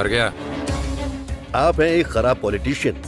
डर गया? आप हैं एक खराब politician.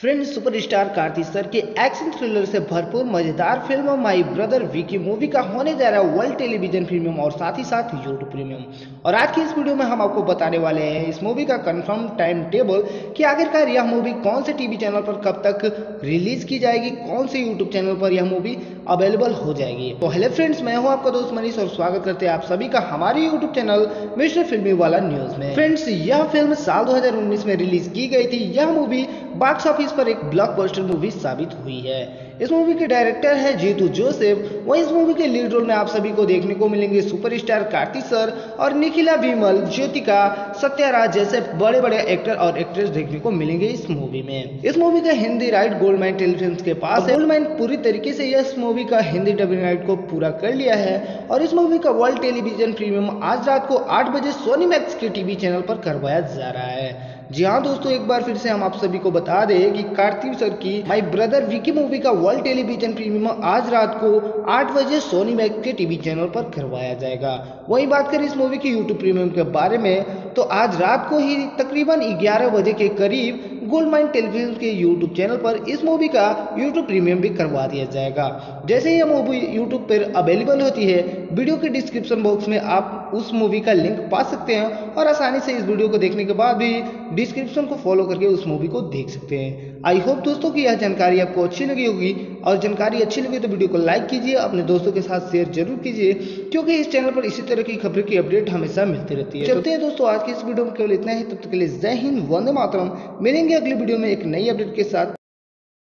Friend, superstar Karthi sir के एक्शन थ्रिलर से भरपूर मजेदार film my brother Vicky movie का होने जा रहा है वर्ल्ड टेलीविजन प्रीमियम और साथ ही साथ यूट्यूब प्रीमियम। और आज की इस वीडियो में हम आपको बताने वाले हैं इस मूवी का कंफर्म टाइम टेबल कि आखिरकार यह मूवी कौन से टीवी चैनल पर कब तक रिलीज की जाएगी, कौन से यूट्यूब चैनल पर यह मूवी अवेलेबल हो जाएगी। तो हेलो फ्रेंड्स, मैं हूँ आपका दोस्त मनीष और स्वागत करते हैं आप सभी का हमारे यूट्यूब चैनल मिस्टर फिल्मी वाला न्यूज में। फ्रेंड्स, यह फिल्म साल 2019 में रिलीज की गई थी। यह मूवी बॉक्स ऑफिस पर एक ब्लॉकबस्टर मूवी साबित हुई है। इस मूवी के डायरेक्टर है जीतू जोसेफ। वहीं इस मूवी के लीड रोल में आप सभी को देखने को मिलेंगे सुपरस्टार कार्ति सर और निखिला भीमल, ज्योतिका, सत्या राज जैसे बड़े बड़े एक्टर और एक्ट्रेस देखने को मिलेंगे इस मूवी में। इस मूवी का Hindi right gold mine telefilm के पास है। गोल्ड माइन पूरी तरीके से इस मूवी का हिंदी डबिंग राइट को पूरा कर लिया है और इस मूवी का वर्ल्ड टेलीविजन प्रीमियम आज रात को 8 बजे सोनी मैक्स के टीवी चैनल पर करवाया जा रहा है। जी हाँ दोस्तों, एक बार फिर से हम आप सभी को बता दें कि कार्ति सर की माई ब्रदर विकी मूवी का वर्ल्ड टेलीविजन प्रीमियम आज रात को 8 बजे सोनी मैक्स के टीवी चैनल पर करवाया जाएगा। वही बात करें इस मूवी की यूट्यूब प्रीमियम के बारे में, तो आज रात को ही तकरीबन 11 बजे के करीब गोल्ड माइन टेलीविजन के यूट्यूब चैनल पर इस मूवी का यूट्यूब प्रीमियम भी करवा दिया जाएगा। जैसे ही यह मूवी यूट्यूब पर अवेलेबल होती है, वीडियो के डिस्क्रिप्शन बॉक्स में आप उस मूवी का लिंक पा सकते हैं और आसानी से इस वीडियो को देखने के बाद भी डिस्क्रिप्शन को फॉलो करके उस मूवी को देख सकते हैं। आई होप दोस्तों कि यह जानकारी आपको अच्छी लगी होगी और जानकारी अच्छी लगी तो वीडियो को लाइक कीजिए, अपने दोस्तों के साथ शेयर जरूर कीजिए क्योंकि इस चैनल पर इसी तरह की खबरों की अपडेट हमेशा मिलती रहती है। चलते हैं दोस्तों, आज की इस वीडियो में केवल इतना ही। तब तक के लिए जय हिंद, वंदे मातरम। मिलेंगे अगली वीडियो में एक नई अपडेट के साथ।